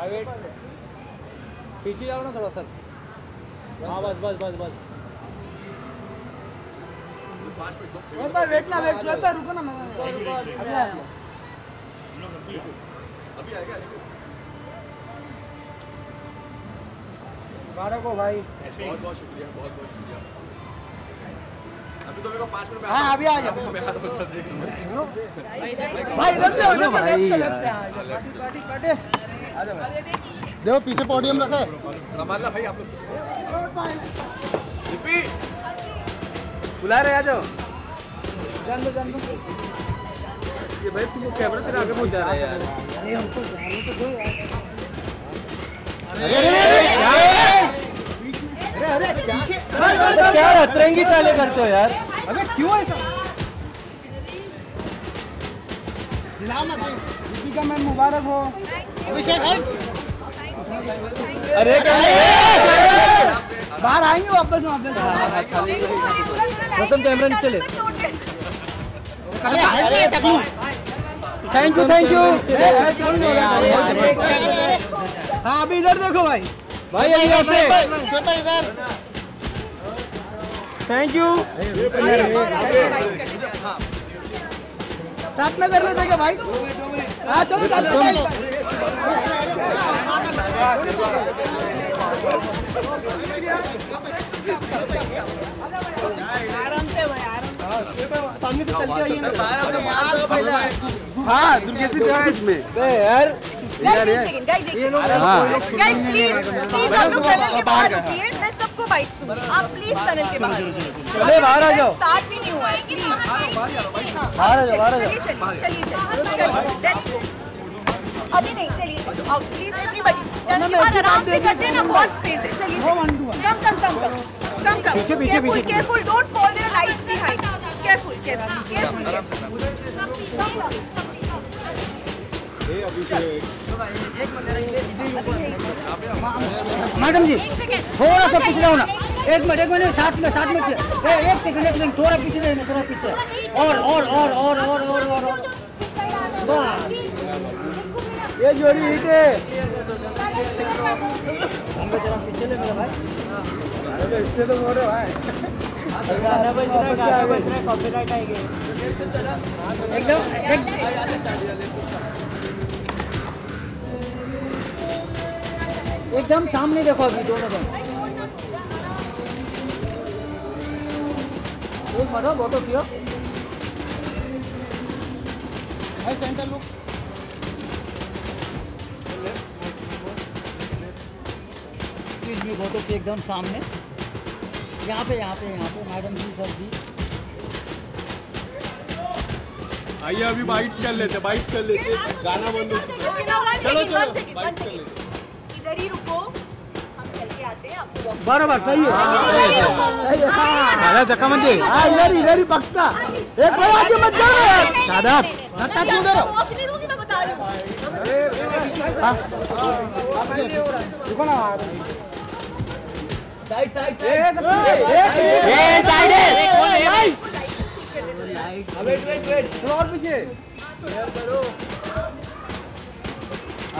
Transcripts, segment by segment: Private पीछे जाओ ना थोड़ा सर। हाँ बस बस बस बस वेट ना वेट पर रुको ना अभी आएगा 12 को भाई। बहुत बहुत शुक्रिया बहुत बहुत शुक्रिया। अभी तो मेरे को 5 मिनट में। हाँ अभी आ जाओ भाई इधर से हो भाई देखो पीछे पोडियम रखा है संभाल ला भाई आप लोग बुला रहे आ जाओ जान दो ये भाई तुम कैमरा तेरा आगे पहुंच जा रहा है यार। अरे हमको जाने तो दो यार। अरे अरे क्या अतरंगी चाले करते हो यार। अबे क्यों ऐसा दीपिका मैम मुबारक हो। अभिषेक अरे बाहर आएंगे वापस कैमरा नीचे ले। Thank you thank you. हाँ अभी इधर देखो भाई भाई इधर। थैंक यू साथ में कर लेते क्या भाई। हाँ चलो आराम से भाई सामने तो चलते आइए ना। हाँ दुर्गेश यार गाइस प्लीज प्लीज आप लोग टनल के बाहर रुकिए। मैं सबको बाइट्स दूंगी आप प्लीज टनल के बाहर चले बाहर आ जाओ। स्टार्ट भी नहीं हुआ है प्लीज बाहर आ जाओ चलिए अभी नहीं चलिए आउट प्लीज एवरीबॉडी टनल के बाहर आराम से करते हैं ना बहुत स्पेस है। चलिए come come come come come come careful careful don't fall there lights behind careful careful careful. Madam ji थोड़ा सा पीछे जाओ ना एक मिनट साथ में एक सेकंड थोड़ा पीछे रहना थोड़ा पीछे और ये जोड़ी हिट है। पीछे ले मेरा भाई इससे तो मोड़े भाई कॉपीराइट आएंगे एकदम सामने देखो अभी दोनों एक मनो बहुत क्यों भाई सेंटर लुक चीज भी बहुत एकदम सामने यहाँ पे मैडम जी सर जी आइए अभी बाइट्स कर लेते गाना बंद चलो चलो बाइट्स कर लेते इधर ही रुको हम चल के आते हैं। बराबर सही है धक्का मत दे इधर ही पक्का एक बार आगे मत जाओ दादा मैं बता रही हूँ रुको ना side side wait wait wait और पीछे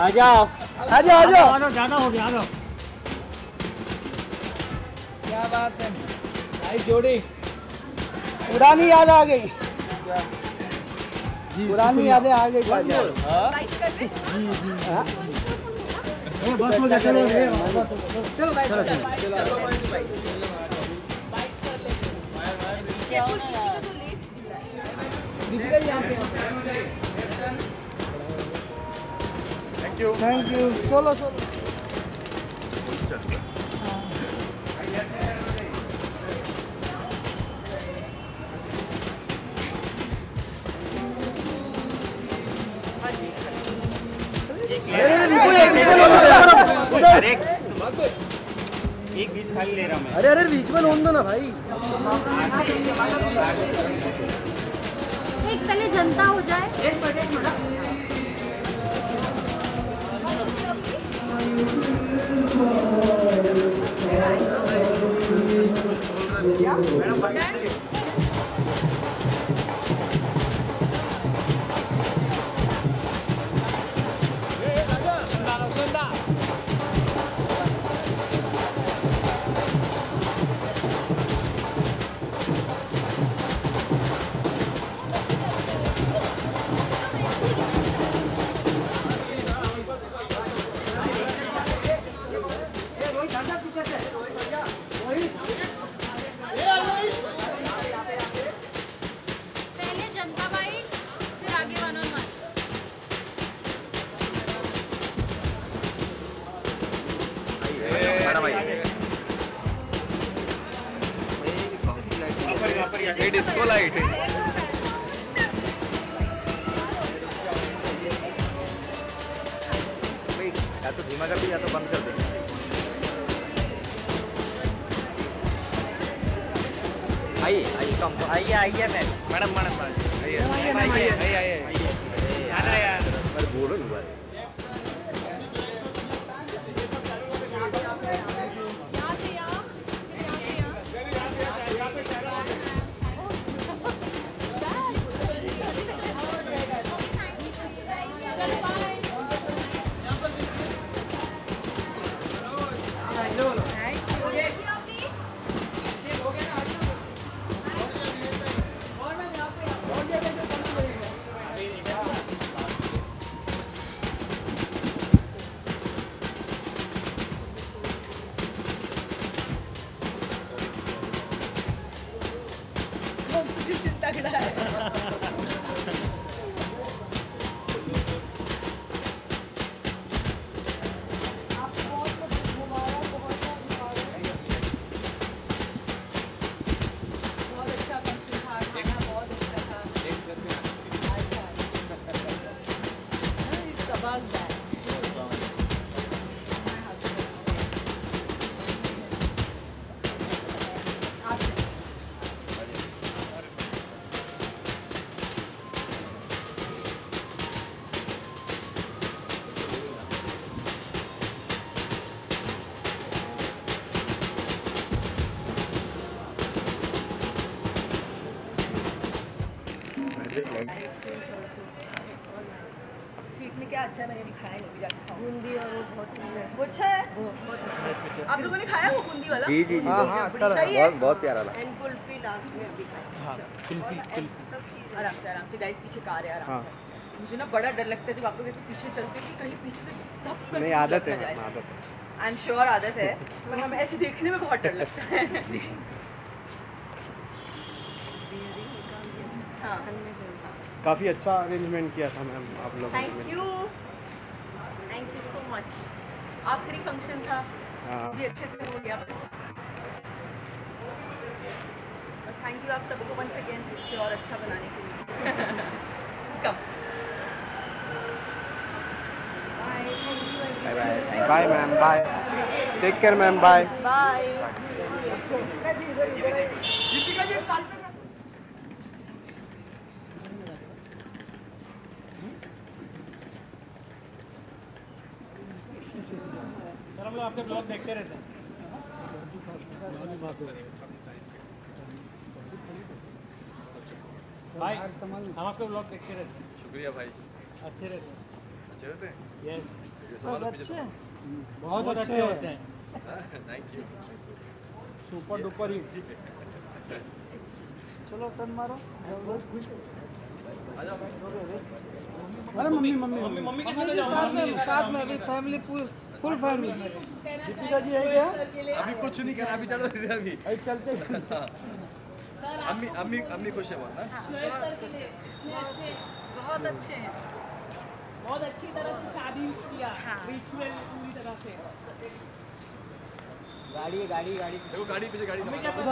आ जाओ आ जाओ आ जाओ जाना हो गया आ जाओ। क्या बात है भाई जोड़ी पुरानी याद आ गई पुरानी यादें आ गई। बस हो जाए चलो चलो बाइक चलो बाइक कर लेते हैं। थैंक यू चलो चलो एक बीच खाली ले रहा मैं। अरे अरे बीच में लोन दो ना भाई एक तले जनता हो जाए। एक मिनट ये डिस्को लाइट है। या तो धीमा कर दे या तो बंद कर दे। आइए आइए कम आइए आइए मैम मैडम मैडम आइए आइए आइए आइए आना यार पर बोलो हुआ है आप लोगों ने खाया वो बूंदी वाला? जी जी जी बहुत बहुत प्यारा लगा। एंड कुल्फी लास्ट में अभी खाया। कुल्फी कुल्फी आराम से गाइस पीछे कार है आराम से। मुझे ना बड़ा डर लगता है जब आप लोग ऐसे पीछे चलते हो कि कहीं पीछे से धप कर। नहीं आदत है आदत है। आई एम श्योर आदत है पर हमें ऐसे देखने में बहुत डर लगता है। काफ़ी अच्छा अरेंजमेंट किया था मैम आप लोगों ने। Thank you so much. आखिरी फंक्शन था भी अच्छे से हो गया बस। और थैंक यू आप सबको वंस अगेन फिर और अच्छा बनाने के लिए। Come bye bye bye ma'am bye take care ma'am bye bye. Deepika ji साथ में आपके ब्लॉग देखते रहते हैं भाई, हम आपके ब्लॉग देखते रहते हैं। शुक्रिया भाई, अच्छे रहते हैं। अच्छे रहते हैं यस, बहुत अच्छे होते हैं। थैंक यू, सुपर डुपर ही। चलो टर्न मारो, आ जाओ भाई। अरे मम्मी मम्मी मम्मी के साथ में अभी family full family. Deepika ji है क्या? अभी कुछ नहीं करा, अभी चलो अभी चलते। अम्मी अम्मी अम्मी खुश है बहुत ना? बहुत अच्छे हैं, बहुत अच्छी तरह से शादी किया पूरी तरह से। गाड़ी गाड़ी गाड़ी देखो, गाड़ी पीछे गाड़ी। शॉपिंग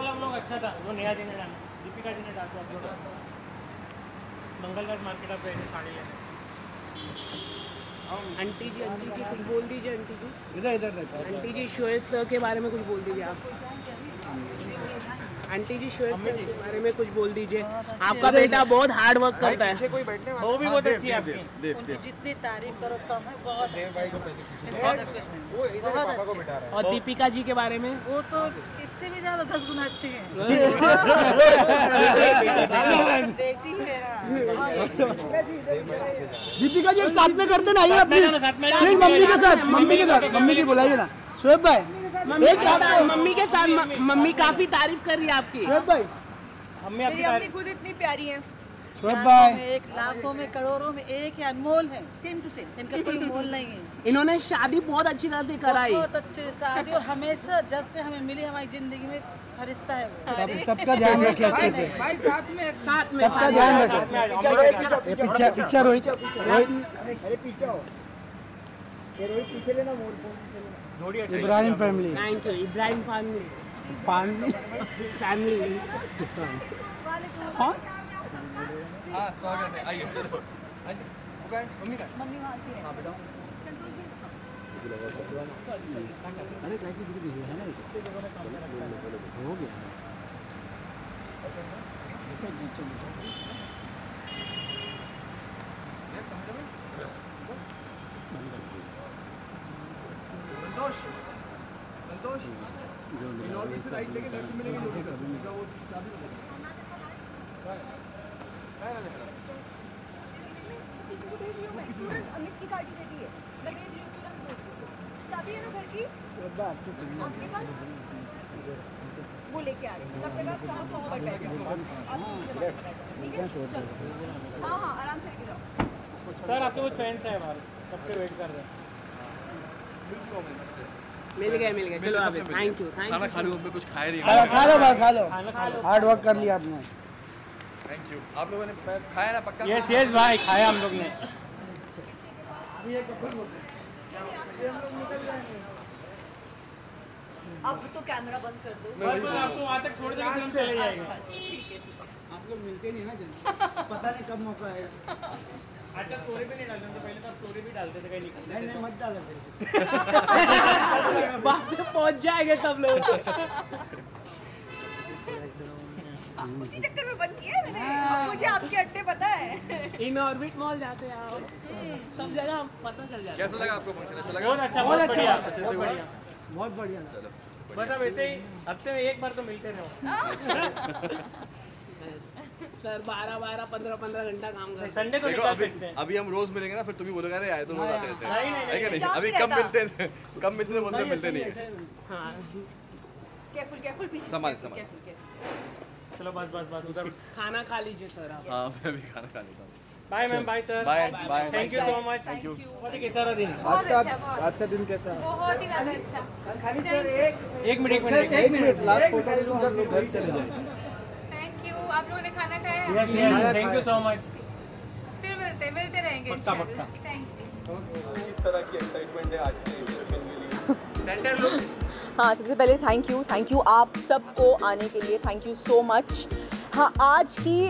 वाला ब्लॉग अच्छा था, वो नया जी ने डाला, दीपिका जी ने डाला। मंगलगढ़ मार्केट आप गए साड़ी लेने। आंटी जी कुछ बोल दीजिए। आंटी जी इधर इधर रहता है। आंटी जी शोएब सर के बारे में कुछ बोल दीजिए आप। आंटी जी शोएब सर के बारे में कुछ बोल दीजिए। आपका बेटा बहुत हार्ड वर्क करता है, वो भी बहुत अच्छी है आपकी। उनकी जितनी तारीफ करो कम है, बहुत अच्छी है। और दीपिका जी के बारे में वो तो इससे भी ज़्यादा 10 गुना अच्छी है। दीपिका जी साथ में करते ना, आइए प्लीज मम्मी के साथ, मम्मी के साथ, मम्मी की बुलाइए ना। शोएब भाई मम्मी के साथ, मम्मी काफी तारीफ कर रही है आपकी। शोएब भाई मेरी मम्मी खुद इतनी प्यारी है। शोएब भाई एक लाखों में करोड़ों में एक ही अनमोल है, सेम टू सेम, इनका कोई मोल नहीं है। इन्होंने शादी बहुत अच्छी तरह से कराई, बहुत अच्छे शादी। और हमेशा जब से हमें मिली हमारी जिंदगी में फरिश्ता है। सबका ध्यान रखें अच्छे से, सबका ध्यान रखें। पीछे पीछे रोहित, अरे पीछे हो ये रोहित, पीछे लेना। Ibrahim family, Ibrahim family family आइए चलो मम्मी का बेटा अरे है ना हो गया संतोष संतोष राइट लेके लेफ्ट में लेके वो अमित की गाड़ी रेडी है चाबी है ना घर की आपके पास वो लेके आ रहे हैं तब तक आप शाम को होगा ठीक है हाँ हाँ आराम से लेके जाओ सर आपके कुछ फ्रेंड्स हैं हमारे कब से वेट कर रहे हैं मिल गए चलो आप थैंक यू खाना खा लो अब कुछ खाए नहीं खा लो हार्ड वर्क कर लिया आपने थैंक यू आप लोगों ने खाया ना पक्का यस यस भाई खाया हम लोग ने अब तो कैमरा बंद कर दो आपको वहाँ तक छोड़ देंगे हम चले जाएंगे ठीक है आप लोग मिलते नहीं ना जल्दी पता नहीं कब मौका आएगा आज स्टोरी पे नहीं डालते थे पहले तो आप स्टोरी भी डालते थे कहीं निकलते नहीं नहीं मत डालो बाद में पहुँच जाएंगे सब लोग उसी चक्कर में बंद किया मैंने मुझे आपके अड्डे पता है इन ऑर्बिट मॉल जाते हैं सब जगह पता चल जाता है कैसा लगा आपको फंक्शन अच्छा लगा बहुत बढ़िया चलो बस अब ऐसे ही हफ्ते में एक बार तो मिलते रहो सर 12-12, 15-15 घंटा काम करते हैं संडे को निकाल सकते हैं अभी हम रोज मिलेंगे ना फिर तुम भी बोलोगे अरे आए तो रोज आते रहते हैं है कि नहीं अभी कम मिलते बंदे मिलते नहीं है हां केयरफुल पीछे संभाल चलो बस उधर खाना खा लीजिए सर आप हाँ मैं भी खाना खा लेता हूँ bye ma'am bye sir bye thank you so much thank you बहुत ही कैसा रहा दिन आज का दिन कैसा रहा बहुत ही ज़्यादा अच्छा खाली सर एक मिनट लास्ट फोटो ले लूँ जब घर चले जाएँ थैंक यू आप लोगों ने खाना खाया है थैंक यू सो मच फिर मिलते रहेंगे थैंक यू किस तरह की एक्साइटमेंट है आज के सेशन के लिए हाँ सबसे पहले थैंक यू आप सबको आने के लिए थैंक यू सो मच हाँ आज की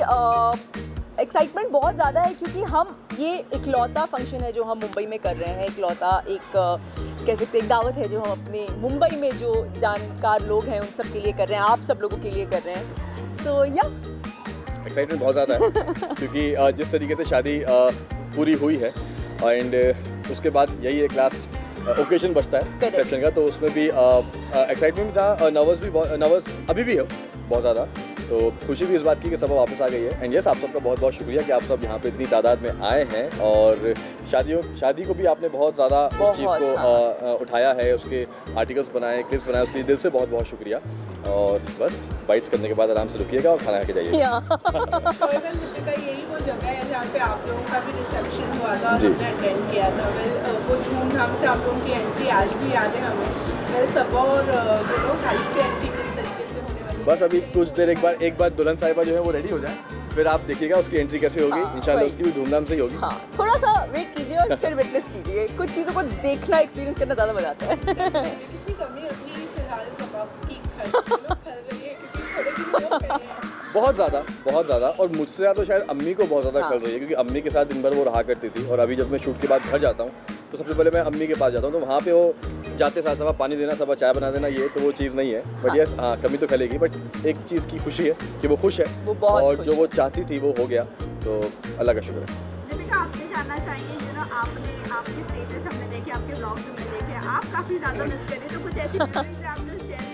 एक्साइटमेंट बहुत ज़्यादा है क्योंकि हम ये इकलौता फंक्शन है जो हम मुंबई में कर रहे हैं इकलौता एक कह सकते एक दावत है जो हम अपने मुंबई में जो जानकार लोग हैं उन सब के लिए कर रहे हैं आप सब लोगों के लिए कर रहे हैं सो या एक्साइटमेंट बहुत ज़्यादा है क्योंकि जिस तरीके से शादी पूरी हुई है एंड उसके बाद यही एक लास्ट ओकेजन बचता है रिसेप्शन का तो उसमें भी एक्साइटमेंट था नर्वस अभी भी है बहुत ज़्यादा तो खुशी भी इस बात की कि सब वापस आ गई है एंड यस आप सबका बहुत बहुत शुक्रिया कि आप सब यहाँ पे इतनी तादाद में आए हैं और शादी को भी आपने बहुत ज़्यादा उस चीज़ को उठाया है उसके आर्टिकल्स बनाए क्लिप्स बनाए उसके दिल से बहुत बहुत शुक्रिया और बस बाइट्स करने के बाद आराम से रुकिएगा और खाना खा के जाइएगा यही वो जगह है जहाँ पे आप लोगों का भी रिसेप्शन हुआ था हमने अटेंड किया था वो धूमधाम से आप लोगों की एंट्री आज भी याद है हमें सबा और जो लोग खालिद की एंट्री किस तरीके से होने वाली बस अभी कुछ देर एक बार दुल्हन साहिबा जो है वो रेडी हो जाए फिर आप देखिएगा उसकी एंट्री कैसे होगी इंशाल्लाह उसकी भी धूमधाम से ही होगी हाँ थोड़ा सा वेट कीजिए और फिर विटनेस कीजिए कुछ चीज़ों को देखना एक्सपीरियंस करना ज़्यादा मजा आता है बहुत ज़्यादा और मुझसे ज़्यादा तो शायद अम्मी को बहुत ज़्यादा खल रही है क्योंकि अम्मी के साथ दिन भर वो रहा करती थी और अभी जब मैं शूट के बाद घर जाता हूँ तो सबसे पहले मैं अम्मी के पास जाता हूँ तो वहाँ पे वो जाते साथ सबा पानी देना सबा चाय बना देना ये तो वो चीज़ नहीं है बट यस हाँ कमी तो खलेगी बट एक चीज़ की खुशी है कि वो खुश है और जो वो चाहती थी वो हो गया तो अल्लाह का शुक्र है आपसे जानना चाहिए जो आपके स्टेटस हमने देखे आपके ब्लॉग्स हमने देखे आप काफ़ी ज़्यादा मिस करें तो कुछ ऐसी आप लोग शेयर करें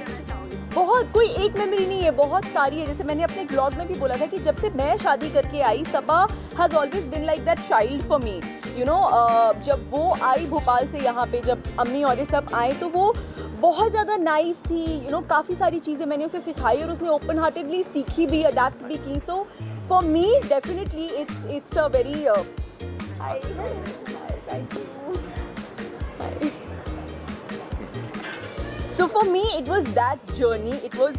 बहुत कोई एक मेमोरी नहीं है बहुत सारी है जैसे मैंने अपने ब्लॉग में भी बोला था कि जब से मैं शादी करके आई Saba has always been like that child for me you know जब वो आई भोपाल से यहाँ पे जब अम्मी और ये सब आए तो वो बहुत ज़्यादा नाइफ थी यू नो काफ़ी सारी चीज़ें मैंने उसे सिखाई और उसने ओपन हार्टेडली सीखी भी अडेप्ट भी की तो for me definitely it's a very So for me, it was that journey. It was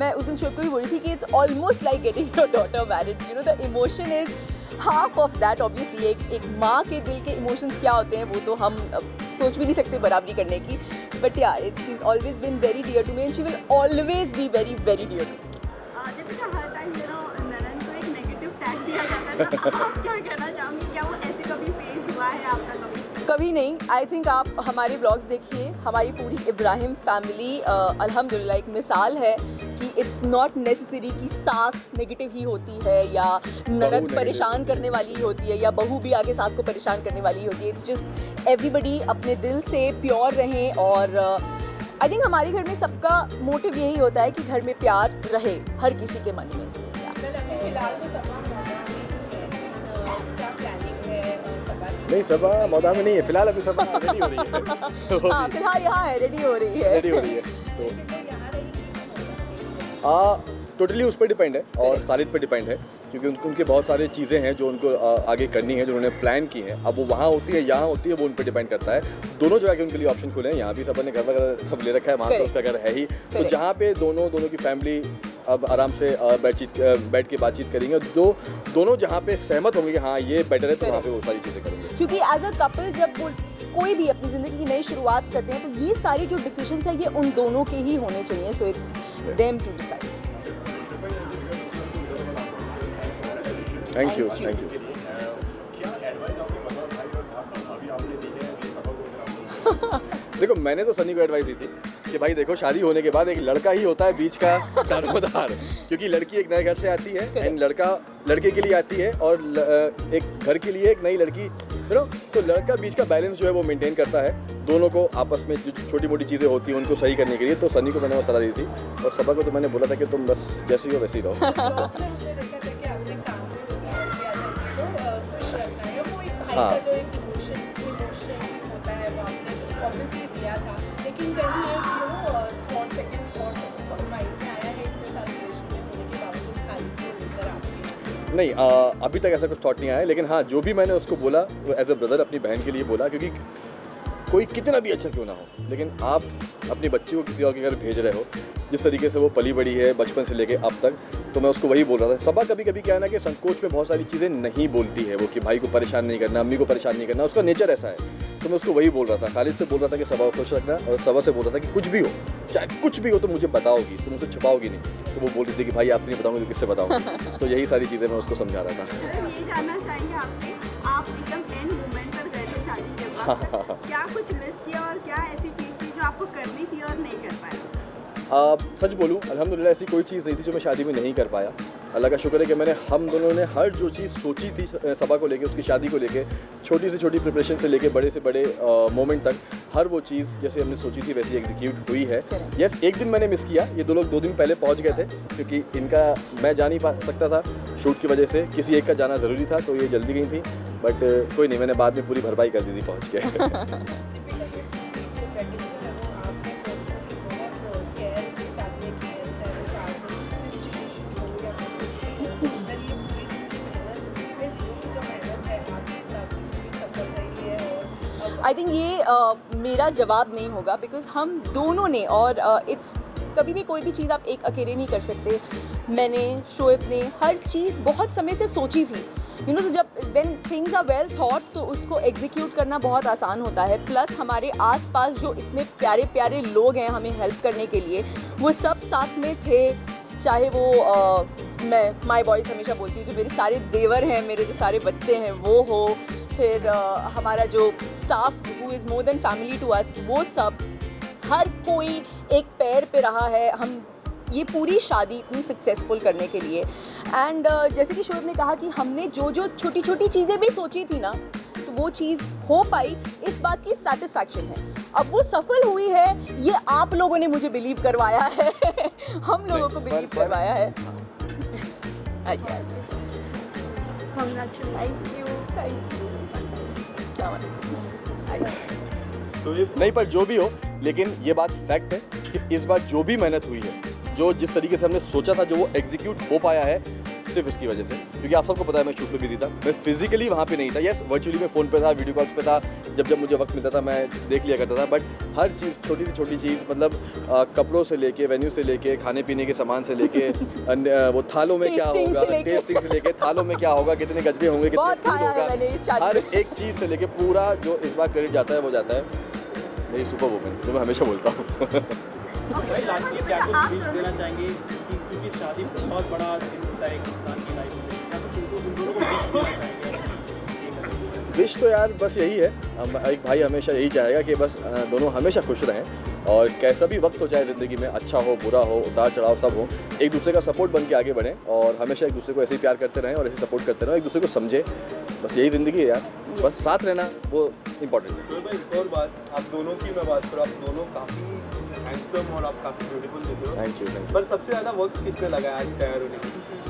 मैं उस दिन शोएब को भी बोली थी कि it's almost like getting your daughter married. You know the emotion is half of that. Obviously, एक माँ के दिल के emotions क्या होते हैं वो तो हम सोच भी नहीं सकते बराबरी करने की, बट यार she is always been very dear to me and she will always be very very dear to me. कभी नहीं, आई थिंक आप हमारे ब्लॉग्स देखिए। हमारी पूरी इब्राहिम फैमिली अल्हम्दुलिल्लाह एक मिसाल है कि इट्स नॉट नेसेसरी कि सास नेगेटिव ही होती है या ननद परेशान करने वाली ही होती है या बहू भी आके सास को परेशान करने वाली ही होती है। इट्स जस्ट एवरीबडी अपने दिल से प्योर रहें और आई थिंक हमारे घर में सबका मोटिव यही होता है कि घर में प्यार रहे हर किसी के मन में। नहीं, सबा मौदा में नहीं है फिलहाल, अभी सबा रेडी हो रही है। फिलहाल यहाँ है, रेडी हो रही है तो टोटली उस पर डिपेंड है और खालिद पर डिपेंड है क्योंकि उनके बहुत सारी चीज़ें हैं जो उनको आगे करनी है, जो उन्होंने प्लान की हैं। अब वो वहाँ होती है यहाँ होती है वो उन पर डिपेंड करता है। दोनों जगह के उनके लिए ऑप्शन खुले हैं। यहाँ भी सबा ने घर वगैरह सब ले रखा है, वहाँ पर उसका घर है ही, तो जहाँ पे दोनों की फैमिली अब आराम से बैठ के बातचीत करेंगे। दोनों जहाँ पे सहमत होंगे हाँ ये बेटर है तो वहाँ पे वो सारी चीज़ें करेंगे। क्योंकि एज अ कपल जब कोई भी अपनी ज़िंदगी की नई शुरुआत करते हैं तो ये सारी जो डिसीजंस हैं ये उन दोनों के ही होने चाहिए। So it's them to decide. Thank you, thank you. देखो मैंने तो सनी को एडवाइस दी थी कि भाई देखो शादी होने के बाद एक लड़का ही होता है बीच का दारोमदार, क्योंकि लड़की एक नए घर से आती है एंड लड़का लड़के के लिए आती है और एक घर के लिए एक नई लड़की, नो तो लड़का बीच का बैलेंस जो है वो मेंटेन करता है। दोनों को आपस में जो छोटी मोटी चीज़ें होती हैं उनको सही करने के लिए तो सनी को मैंने वो सलाह दी थी और सबा को तो मैंने बोला था कि तुम बस जैसे हो वैसे ही रहो। हाँ नहीं, अभी तक ऐसा कुछ थॉट नहीं आया, लेकिन हाँ जो भी मैंने उसको बोला वो एज अ ब्रदर अपनी बहन के लिए बोला, क्योंकि कोई कितना भी अच्छा क्यों ना हो लेकिन आप अपनी बच्ची को किसी और के घर भेज रहे हो जिस तरीके से वो पली बड़ी है बचपन से लेके अब तक, तो मैं उसको वही बोल रहा था। सबा कभी कभी क्या है ना कि संकोच में बहुत सारी चीज़ें नहीं बोलती है वो, कि भाई को परेशान नहीं करना, अम्मी को परेशान नहीं करना, उसका नेचर ऐसा है। तो मैं उसको वही बोल रहा था, खालिद से बोल रहा था कि सबा को खुश रखना और सबा से बोल रहा था कि कुछ भी हो चाहे कुछ भी हो तो मुझे बताओगी, तुम उसे छुपाओगी नहीं। तो वो बोल रही थी कि भाई आपसे नहीं बताऊँगी तो किससे बताऊँगी। तो यही सारी चीज़ें मैं उसको समझा रहा था। सच बोलूँ अल्हम्दुलिल्लाह ऐसी कोई चीज़ नहीं थी जो मैं शादी में नहीं कर पाया। अल्लाह का शुक्र है कि हम दोनों ने हर जो चीज़ सोची थी सबा को लेके, उसकी शादी को लेके, छोटी से छोटी प्रिपरेशन से लेके बड़े से बड़े मोमेंट तक हर वो चीज़ जैसे हमने सोची थी वैसी एग्जीक्यूट हुई है। यस, एक दिन मैंने मिस किया, ये दो लोग 2 दिन पहले पहुँच गए थे क्योंकि इनका मैं जा नहीं पा सकता था शूट की वजह से, किसी एक का जाना ज़रूरी था तो ये जल्दी गई थी, बट कोई नहीं मैंने बाद में पूरी भरपाई कर दी थी पहुँच के। आई थिंक ये मेरा जवाब नहीं होगा बिकॉज हम दोनों ने और इट्स कभी भी कोई भी चीज़ आप एक अकेले नहीं कर सकते। मैंने, शोएब ने हर चीज़ बहुत समय से सोची थी, यू नो, तो जब when things are well thought तो उसको एग्जीक्यूट करना बहुत आसान होता है। प्लस हमारे आसपास जो इतने प्यारे प्यारे लोग हैं हमें हेल्प करने के लिए, वो सब साथ में थे। चाहे वो मैं माई बॉयज़ हमेशा बोलती हूँ, जो मेरे सारे देवर हैं, मेरे जो सारे बच्चे हैं वो हो, फिर हमारा जो staff who is more than family to us, वो सब हर कोई एक पैर पे रहा है हम ये पूरी शादी इतनी सक्सेसफुल करने के लिए। एंड जैसे कि शोएब ने कहा कि हमने जो छोटी छोटी चीज़ें भी सोची थी ना तो वो चीज़ हो पाई, इस बात की सेटिस्फैक्शन है। अब वो सफल हुई है, ये आप लोगों ने मुझे बिलीव करवाया है। हम लोगों को बिलीव करवाया है। Thank you. नहीं, पर जो भी हो लेकिन ये बात फैक्ट है कि इस बार जो भी मेहनत हुई है, जो जिस तरीके से हमने सोचा था, जो वो एग्जीक्यूट हो पाया है सिर्फ इसकी वजह से, क्योंकि आप सबको पता है मैं शूट पे बिजी था, मैं फिजिकली वहाँ पे नहीं था। यस, वर्चुअली मैं फ़ोन पे था, वीडियो कॉल्स पे था, जब जब मुझे वक्त मिलता था मैं देख लिया करता था, बट हर चीज़ छोटी से छोटी चीज़, मतलब कपड़ों से लेके, वेन्यू से लेके, खाने पीने के सामान से लेके, वो थालों में क्या होगा, टेस्टिंग से लेके थालों में क्या होगा, कितने गजरे होंगे, कितने होगा, हर एक चीज़ से लेके पूरा जो इस बार क्रेडिट जाता है वो जाता है मेरी सुपर वुमेन जो मैं हमेशा बोलता हूँ। विश तो यार बस यही है, एक भाई हमेशा यही चाहेगा कि बस दोनों हमेशा खुश रहें और कैसा भी वक्त हो चाहे ज़िंदगी में, अच्छा हो बुरा हो उतार चढ़ाव सब हो, एक दूसरे का सपोर्ट बन के आगे बढ़ें और हमेशा एक दूसरे को ऐसे ही प्यार करते रहें और ऐसे सपोर्ट करते रहें, एक दूसरे को समझें, बस यही ज़िंदगी है यार, बस साथ रहना वो इम्पोर्टेंट है। एक और बात, आप दोनों की मैं बात करूँ, आप दोनों काफ़ी हैंडसम और आप काफ़ी ब्यूटीफुल दिखते हो। Thank you. पर सबसे ज़्यादा वक्त किसने लगाया आज तैयार होने में?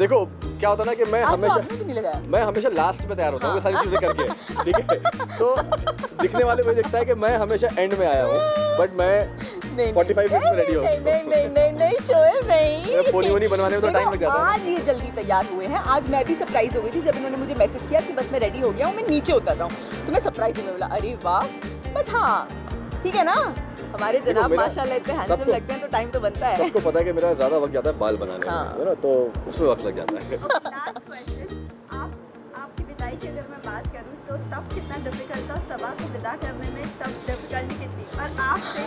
देखो क्या होता ना कि मैं हमेशा लास्ट में तैयार होता हूँ सारी चीज़ें करके, ठीक है, तो दिखने वाले मुझे दिखता है कि मैं हमेशा एंड में आया हूँ, बट मैं 45 मिनट्स में रेडी हो गया। नहीं शोएब नहीं, पोली वोनी बनवाने में तो टाइम लग जाता है। आज ये जल्दी तैयार हुए हैं, आज मैं भी सरप्राइज हो गई थी जब इन्होंने मुझे मैसेज किया कि बस मैं रेडी हो गया हूँ, मैं नीचे उतर रहा हूँ, तो मैं सरप्राइज में बोला अरे वाह, बट हाँ ठीक है ना, हमारे जनाब माशाल्लाह इतने हैंडसम लगते हैं तो टाइम तो बनता है। सबको पता है कि मेरा ज़्यादा वक्त जाता है बाल बनाने में, है ना, तो उसमें वक्त लग जाता है। लास्ट क्वेश्चन, आपकी विदाई की अगर मैं बात करूं तो तब कितना डिफिकल्ट था सबा को विदा करने में, तब डिफिकल्टी कितनी? और आपसे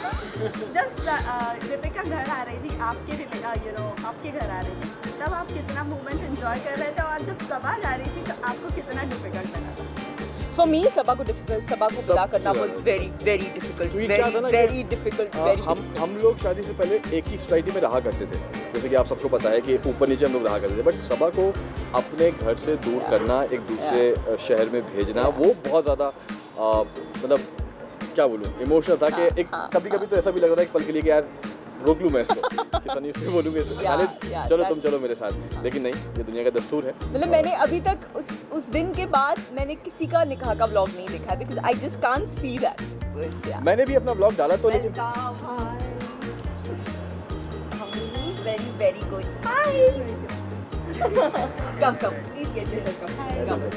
जब दीपिका घर आ रही थी, आपके यू नो आपके घर आ रही थी, तब आप कितना मूवमेंट इन्जॉय कर रहे थे और जब सबा जा रही थी तो आपको कितना डिफिकल्ट लगा था? For me, सबा को विदा करना was very difficult, very difficult, very difficult. हम लोग शादी से पहले एक ही सोसाइटी में रहा करते थे, जैसे कि आप सबको पता है कि ऊपर नीचे हम लोग रहा करते थे, बट सबा को अपने घर से दूर करना, एक दूसरे शहर में भेजना, वो बहुत ज़्यादा मतलब क्या बोलूँ इमोशनल था कि एक कभी तो ऐसा भी लग रहा था एक पल के लिए कि यार रोक लूँ मैं इसको, किसान इससे बोलूँगी चलो तुम चलो मेरे साथ, लेकिन नहीं, ये दुनिया का दस्तूर है। मतलब मैंने अभी तक उस दिन के बाद मैंने किसी का निकाह का व्लॉग नहीं देखा, because I just can't see that. मैंने भी अपना व्लॉग डाला तो, लेकिन very good come please get yourself come,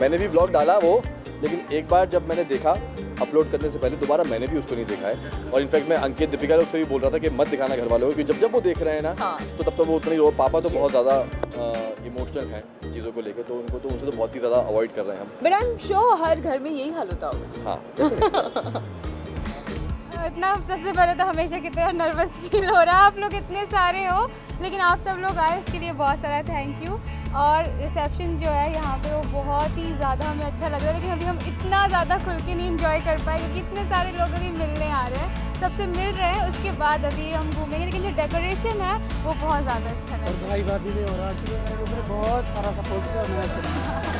मैंने भी व्लॉग डाला वो, लेकिन एक बार जब मैंने देखा अपलोड करने से पहले दोबारा मैंने भी उसको नहीं देखा है, और इनफैक्ट मैं अंकित दीपिका लोग से भी बोल रहा था कि मत दिखाना घर वालों को, क्योंकि जब वो देख रहे हैं ना तो तब वो उतने पापा तो बहुत ज़्यादा इमोशनल हैं चीज़ों को लेकर, तो उनको तो उनसे तो बहुत ही ज़्यादा अवॉइड कर रहे हैं हम। बट आई एम श्योर हर घर में यही हाल होता होगा। हाँ इतना सबसे पहले तो हमेशा कितना नर्वस फील हो रहा है, आप लोग इतने सारे हो, लेकिन आप सब लोग आए उसके लिए बहुत सारा थैंक यू। और रिसेप्शन जो है यहाँ पे वो बहुत ही ज़्यादा हमें अच्छा लग रहा है, लेकिन अभी हम इतना ज़्यादा खुल के नहीं इंजॉय कर पाए क्योंकि इतने सारे लोग अभी मिलने आ रहे हैं, सबसे मिल रहे हैं, उसके बाद अभी हम घूमेंगे, लेकिन जो डेकोरेशन है वो बहुत ज़्यादा अच्छा है। भाई भाभी ने हो रहा है बहुत सारा सपोर्ट किया,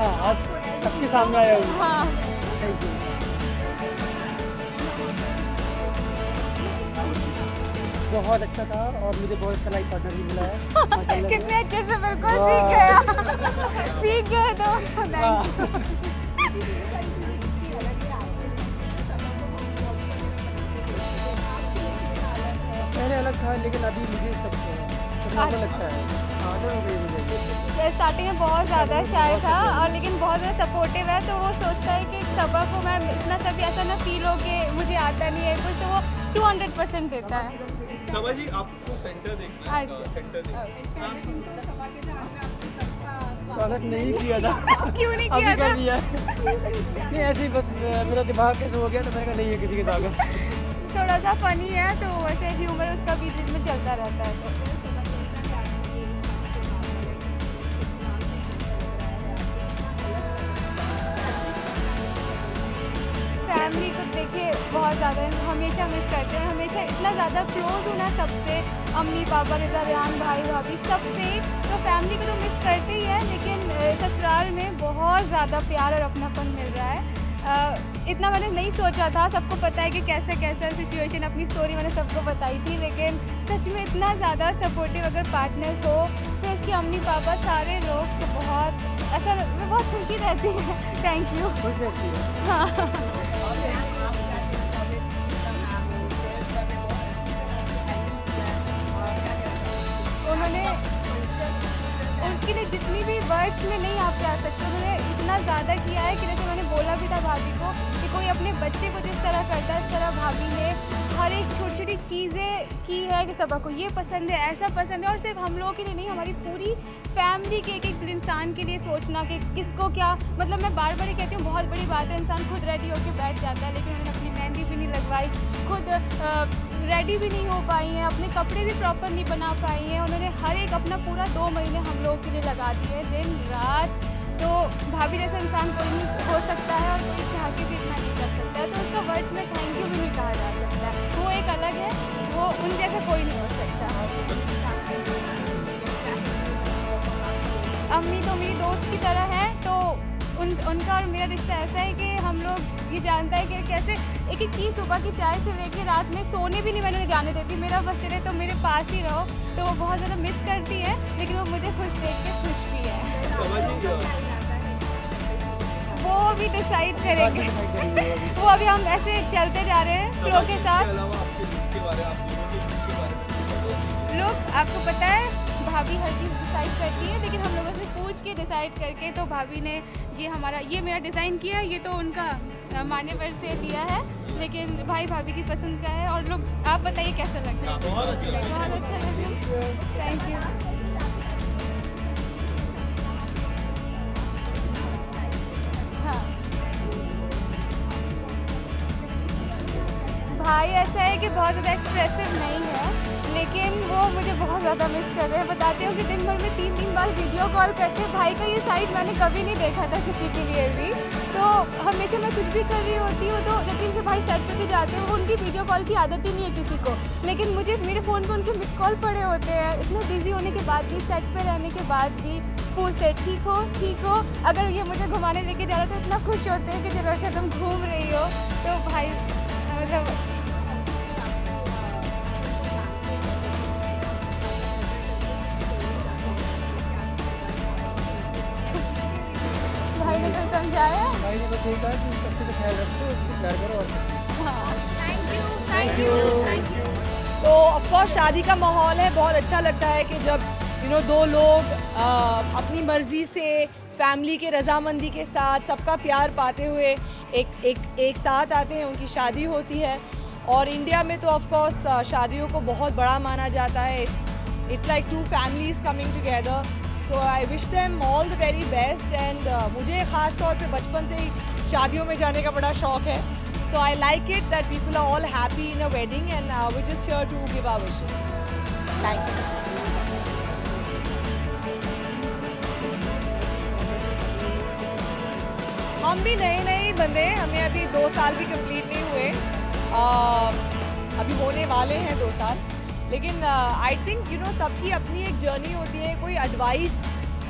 हाँ आज सबके सामने आया हूँ, हाँ थैंक यू। बहुत अच्छा था और मुझे बहुत अच्छा लाइफ पार्टनर भी मिला है। कितने अच्छे से बिल्कुल सीख गया तो पहले अलग था, लेकिन अभी मुझे सब लगता है स्टार्टिंग में बहुत ज़्यादा शाय था और लेकिन बहुत ज़्यादा सपोर्टिव है, तो वो सोचता है कि सबा को मैं इतना सब ऐसा ना फील हो के मुझे आता नहीं है कुछ, तो वो 200% देता है। सबा जी आपको सेंटर देखना है, सेंटर स्वागत नहीं किया था क्यों नहीं किया था? नहीं ऐसे ही बस मेरा दिमाग कैसे हो गया तो मैंने कहा नहीं है किसी के स्वागत। थोड़ा सा फनी है तो वैसे ह्यूमर उसका बीच बीच में चलता रहता है। फैमिली को देखिए बहुत ज़्यादा हमेशा मिस करते हैं, हमेशा इतना ज़्यादा क्लोज होना सबसे, अम्मी पापा रजा रियान भाई भाभी सबसे, तो फैमिली को तो मिस करते ही है, लेकिन ससुराल में बहुत ज़्यादा प्यार और अपनापन मिल रहा है। इतना मैंने नहीं सोचा था, सबको पता है कि कैसे कैसा सिचुएशन, अपनी स्टोरी मैंने सबको बताई थी, लेकिन सच में इतना ज़्यादा सपोर्टिव अगर पार्टनर हो फिर उसके अम्मी पापा सारे लोग तो बहुत ऐसा बहुत खुशी रहती है। Thank you. खुश रहती है। हाँ उन्होंने और उसके लिए जितनी भी वर्ड्स में नहीं आप कह सकते, उन्होंने इतना ज़्यादा किया है कि जैसे मैंने बोला भी था भाभी को कि कोई अपने बच्चे को जिस तरह करता है उस तरह भाभी ने हर एक छोटी छोटी चीज़ें की है कि सबको ये पसंद है, ऐसा पसंद है। और सिर्फ हम लोगों के लिए नहीं, हमारी पूरी फैमिली के एक एक इंसान के लिए सोचना कि किसको क्या, मतलब मैं बार बार ही कहती हूँ बहुत बड़ी बात है, इंसान खुद रेडी होकर बैठ जाता है, लेकिन उन्होंने अपनी मेहंदी भी नहीं लगवाई, खुद रेडी भी नहीं हो पाई हैं, अपने कपड़े भी प्रॉपर नहीं बना पाई हैं। उन्होंने हर एक अपना पूरा 2 महीने हम लोगों के लिए लगा दिए, दिन रात। तो भाभी जैसा इंसान कोई नहीं हो सकता है और कोई चाह के भी इतना नहीं कर सकता है, तो उसका वर्ड्स में थैंक यू भी नहीं कहा जा सकता है। वो एक अलग है, वो उन जैसा कोई नहीं हो सकता। अम्मी तो मेरी दोस्त की तरह है, तो उनका और मेरा रिश्ता ऐसा है कि हम लोग ये जानता है कि कैसे एक एक चीज़ सुबह की चाय से लेकर रात में सोने भी नहीं मैंने जाने देती, मेरा बस चले तो मेरे पास ही रहो। तो वो बहुत ज़्यादा मिस करती है, लेकिन वो मुझे खुश देख के खुश भी है। वो भी डिसाइड करेंगे वो अभी हम ऐसे चलते जा रहे हैं फ्लो के साथ। लोग आपको पता है भाभी हर चीज़ डिसाइड करती है, लेकिन हम लोगों से पूछ के डिसाइड करके, तो भाभी ने ये हमारा ये मेरा डिज़ाइन किया, ये तो उनका मान्यवर से लिया है, लेकिन भाई भाभी की पसंद का है। और लोग आप बताइए कैसा लग रहा है? बहुत अच्छा लग रहा है, थैंक यू। हाँ भाई ऐसा है कि बहुत ज़्यादा एक्सप्रेसिव नहीं है, लेकिन वो मुझे बहुत ज़्यादा मिस कर रहे हैं। बताते हो कि दिन भर में 3-3 बार वीडियो कॉल करते हैं। भाई का ये साइड मैंने कभी नहीं देखा था किसी के लिए भी, तो हमेशा मैं कुछ भी कर रही होती हूँ, तो जबकि इनसे भाई सर पे भी जाते हैं, वो उनकी वीडियो कॉल की आदत ही नहीं है किसी को, लेकिन मुझे मेरे फ़ोन पर उनके मिस कॉल पड़े होते हैं। इतने बिजी होने के बाद भी, सेट पर रहने के बाद भी पूछते हैं ठीक हो ठीक हो। अगर ये मुझे घुमाने लेके जा रहा तो इतना खुश होते हैं कि चलो अच्छा तुम घूम रही हो। तो भाई मतलब भाई ने बस ये कहा कि अच्छे से ख्याल रखो, उसको प्यार करो। और थैंक यू। तो ऑफ कोर्स शादी का माहौल है, बहुत अच्छा लगता है कि जब दो लोग अपनी मर्जी से फैमिली के रजामंदी के साथ सबका प्यार पाते हुए एक साथ आते हैं, उनकी शादी होती है। और इंडिया में तो ऑफ कोर्स शादियों को बहुत बड़ा माना जाता है। It's like 2 families coming together. So I wish them all the very best and मुझे ख़ास तौर पे बचपन से ही शादियों में जाने का बड़ा शौक़ है। So I like it that people are all happy in a wedding and we're just here to give our wishes. Thank you. हम भी नए बंदे हैं, हमें अभी 2 साल भी कंप्लीट नहीं हुए, अभी होने वाले हैं 2 साल। लेकिन आई थिंक सबकी अपनी एक जर्नी होती है, कोई एडवाइस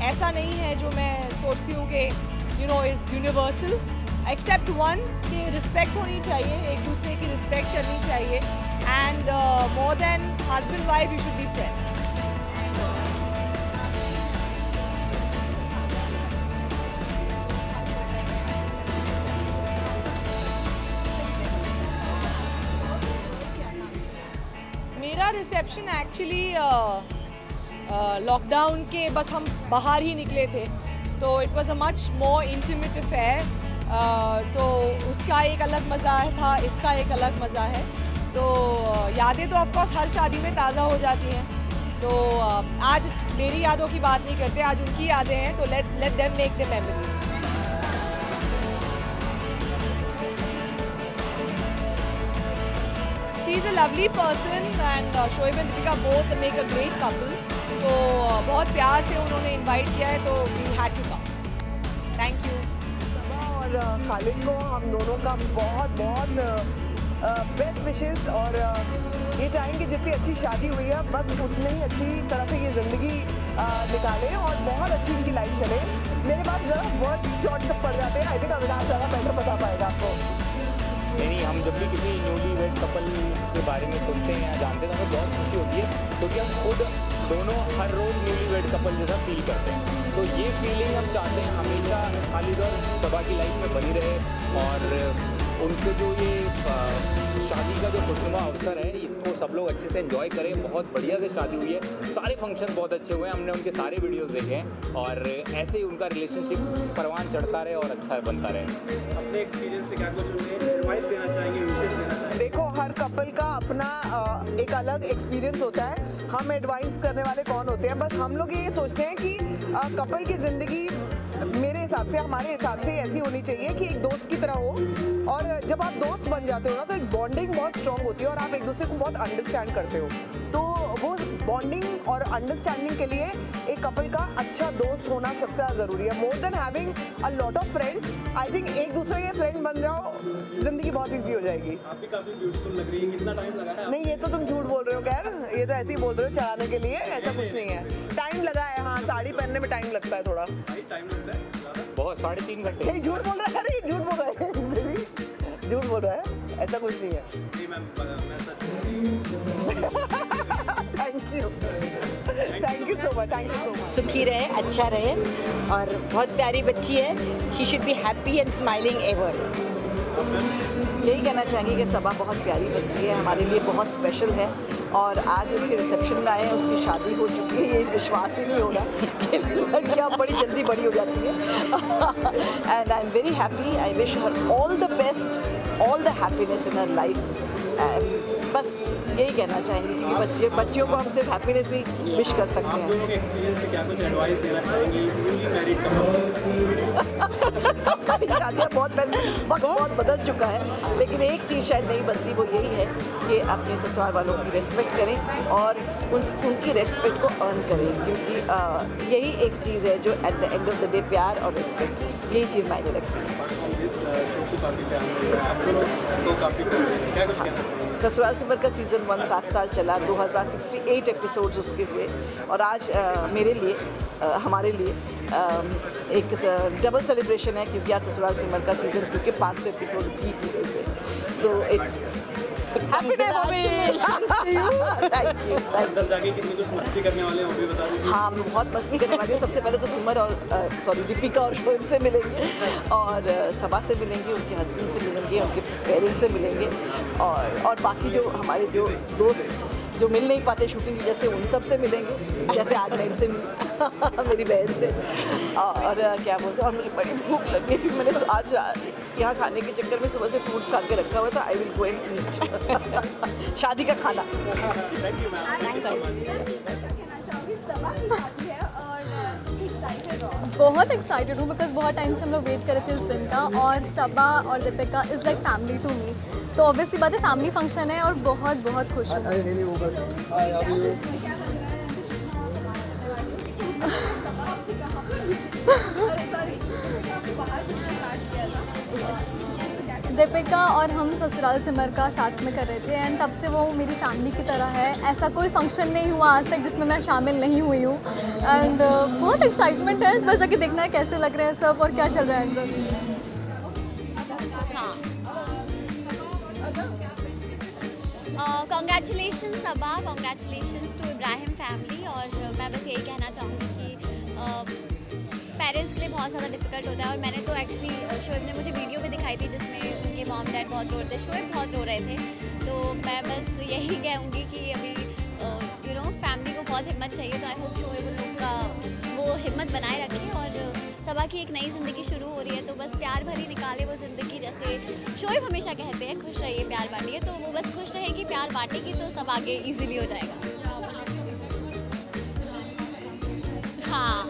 ऐसा नहीं है जो मैं सोचती हूँ कि इज़ यूनिवर्सल, एक्सेप्ट वन कि रिस्पेक्ट होनी चाहिए, एक दूसरे की रिस्पेक्ट करनी चाहिए and more than husband wife you should be friends. Reception actually lockdown के बस हम बाहर ही निकले थे, तो it was a much more intimate affair. तो उसका एक अलग मज़ा था, इसका एक अलग मज़ा है। तो यादें तो ऑफकोर्स हर शादी में ताज़ा हो जाती हैं, तो आज मेरी यादों की बात नहीं करते, आज उनकी यादें हैं, तो let them make the memories. She is a lovely person and Shoaib and Deepika both make a great couple. तो बहुत प्यार से उन्होंने इनवाइट किया है, तो we had to come. Thank you. सबा और खालिद को हम दोनों का बहुत बेस्ट विशेस, और ये चाहेंगे जितनी अच्छी शादी हुई है बस उतनी ही अच्छी तरह से ये ज़िंदगी निकालें और बहुत अच्छी इनकी लाइफ चले। मेरे पास ज़रा वर्ड्स शॉर्ट कट पड़ जाते हैं, आई थिंक अविनाश ज़्यादा बेहतर बता पाएगा आपको। नहीं, हम जब भी किसी न्यूली वेड कपल के बारे में सुनते हैं या जानते हैं तो हमें बहुत खुशी होती है, क्योंकि हम खुद दोनों हर रोज़ न्यूली वेड कपल जैसा फील करते हैं। तो ये फीलिंग हम चाहते हैं हमेशा खालिद और सबा की लाइफ में बनी रहे, और उनको जो ये शादी का जो खुशनुमा अवसर है इसको सब लोग अच्छे से एंजॉय करें। बहुत बढ़िया से शादी हुई है, सारे फंक्शन बहुत अच्छे हुए हैं, हमने उनके सारे वीडियोस देखे हैं और ऐसे ही उनका रिलेशनशिप परवान चढ़ता रहे और अच्छा बनता रहे। अपने एक्सपीरियंस से क्या कुछ एडवाइस देना चाहेंगे? देखो, हर कपल का अपना एक अलग एक्सपीरियंस होता है। हम एडवाइस करने वाले कौन होते हैं, बस हम लोग ये सोचते हैं कि कपल की ज़िंदगी मेरे हिसाब से, हमारे हिसाब से ऐसी होनी चाहिए कि एक दोस्त की तरह हो। और जब आप दोस्त बन जाते हो ना तो एक बॉन्डिंग बहुत स्ट्रॉन्ग होती है और आप एक दूसरे को बहुत अंडरस्टैंड करते हो। तो वो बॉन्डिंग और अंडरस्टैंडिंग के लिए एक कपल का अच्छा दोस्त होना सबसे ज़्यादा ज़रूरी है। More than having a lot of friends, I think एक दूसरे के फ्रेंड बन जाओ, ज़िंदगी बहुत ईजी हो जाएगी। आप काफ़ी ब्यूटीफुल लग रही है, कितना टाइम लगा है? नहीं, ये तो तुम झूठ बोल रहे हो। खैर, ये तो ऐसे ही बोल रहे हो चलाने के लिए, ऐसा कुछ नहीं है। टाइम लगा है, हाँ, साड़ी पहनने में टाइम लगता है थोड़ा, टाइम लगता है बहुत, 3.5 घंटे। नहीं, झूठ बोल रहा है, अरे झूठ बोल रहा है, झूठ बोल रहा है, ऐसा कुछ नहीं है। जी ma'am, thank you, thank you so much, thank you so much. सुखी रहे, अच्छा रहे, और बहुत प्यारी बच्ची है। She should be happy and smiling ever. यही कहना चाहेंगे कि सबा बहुत प्यारी बच्ची है, हमारे लिए बहुत स्पेशल है और आज उसके रिसेप्शन में आए हैं, उसकी शादी हो चुकी है, ये विश्वास ही नहीं होगा कि लड़कियाँ बड़ी जल्दी बड़ी हो जाती हैं। And I am very happy, I wish her all the best, all the happiness in her life. बस यही कहना चाहेंगे कि बच्चियों को हम सिर्फ हैप्पीनेस ही विश कर सकते हैं। आप लोगों के एक्सपीरियंस से क्या कुछ एडवाइस देना चाहेंगे न्यूली मैरिड कपल? बहुत बदल चुका है, लेकिन एक चीज़ शायद नहीं बदली, वो यही है कि अपने ससुराल वालों की रेस्पेक्ट करें और उनकी रेस्पेक्ट को अर्न करें, क्योंकि यही एक चीज़ है जो at the end of the day प्यार और रेस्पेक्ट, यही चीज़ मायने रखती है। ससुराल सिमर का सीज़न 1 7 साल चला, 2068 एपिसोड्स उसके हुए और आज मेरे लिए हमारे लिए एक डबल सेलिब्रेशन है, क्योंकि आज ससुराल सिमर का सीज़न 2 के 500 एपिसोड भी हुए थे। So it's happy day mummy, thank you. अंदर जाके कितनी कुछ मस्ती करने वाले हो भी बता दीजिए। हाँ, मैं बहुत मस्ती करने वाली हूँ। सबसे पहले तो सिमर और दीपिका और शोएब से मिलेंगे और सबा से मिलेंगे, उनके हस्बैंड से मिलेंगे, उनके पेरेंट्स से मिलेंगे और बाकी जो हमारे जो दोस्त जो मिल नहीं पाते शूटिंग की, जैसे उन सब से मिलेंगे, जैसे आज मैं इनसे मेरी बहन से और क्या बोलते हैं। और मुझे बड़ी भूख लगी है क्योंकि मैंने आज यहाँ खाने के चक्कर में सुबह से फ्रूट्स खा के रखा हुआ था। I will go and eat शादी का खाना। बहुत एक्साइटेड हूँ बिकॉज बहुत टाइम से हम लोग वेट कर रहे थे इस दिन का, और सबा और Deepika is like family to me, तो ऑब्वियसली बात है फैमिली फंक्शन है और बहुत बहुत खुश हूँ। दीपिका और हम ससुराल सिमर का साथ में कर रहे थे एंड तब से वो मेरी फैमिली की तरह है। ऐसा कोई फंक्शन नहीं हुआ आज तक जिसमें मैं शामिल नहीं हुई हूँ एंड बहुत एक्साइटमेंट है। बस जाके देखना है कैसे लग रहे हैं सब और क्या चल रहा है अंदर। Congratulation Saba, congratulations to Ibrahim family. और मैं बस यही कहना चाहूँगी कि पेरेंट्स के लिए बहुत ज़्यादा डिफिकल्ट होता है और मैंने तो एक्चुअली शोएब ने मुझे वीडियो भी दिखाई थी जिसमें उनके मॉम डैड बहुत रो रहे थे, शोएब बहुत रो रहे थे, तो मैं बस यही कहूँगी कि अभी यू नो फैमिली को बहुत हिम्मत चाहिए, तो आई होप शोएब उन लोग का वो हिम्मत बनाए रखें और सबा की एक नई ज़िंदगी शुरू हो रही है तो बस प्यार भरी निकाले वो ज़िंदगी। जैसे शोएब हमेशा कहते हैं खुश रहिए प्यार बांटिए, तो वो बस खुश रहेगी, प्यार बांटेगी तो सब आगे इजीली हो जाएगा। हाँ,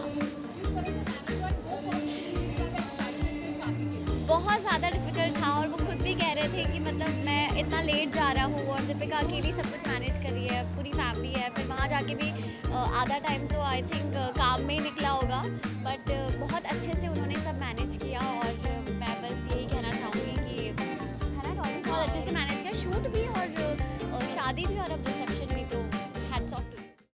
बहुत ज़्यादा डिफ़िकल्ट था और वो खुद भी कह रहे थे कि मतलब मैं इतना लेट जा रहा हूँ और दीपिका अकेली सब कुछ मैनेज कर रही है, पूरी फैमिली है, फिर वहाँ जाके भी आधा टाइम तो आई थिंक काम में ही निकला होगा, बट बहुत अच्छे से उन्होंने सब मैनेज किया और मैं बस यही कहना चाहूँगी कि है ना बहुत अच्छे से मैनेज किया, शूट भी और शादी भी और अब रिसेप्शन भी, तो हैट्स ऑफ।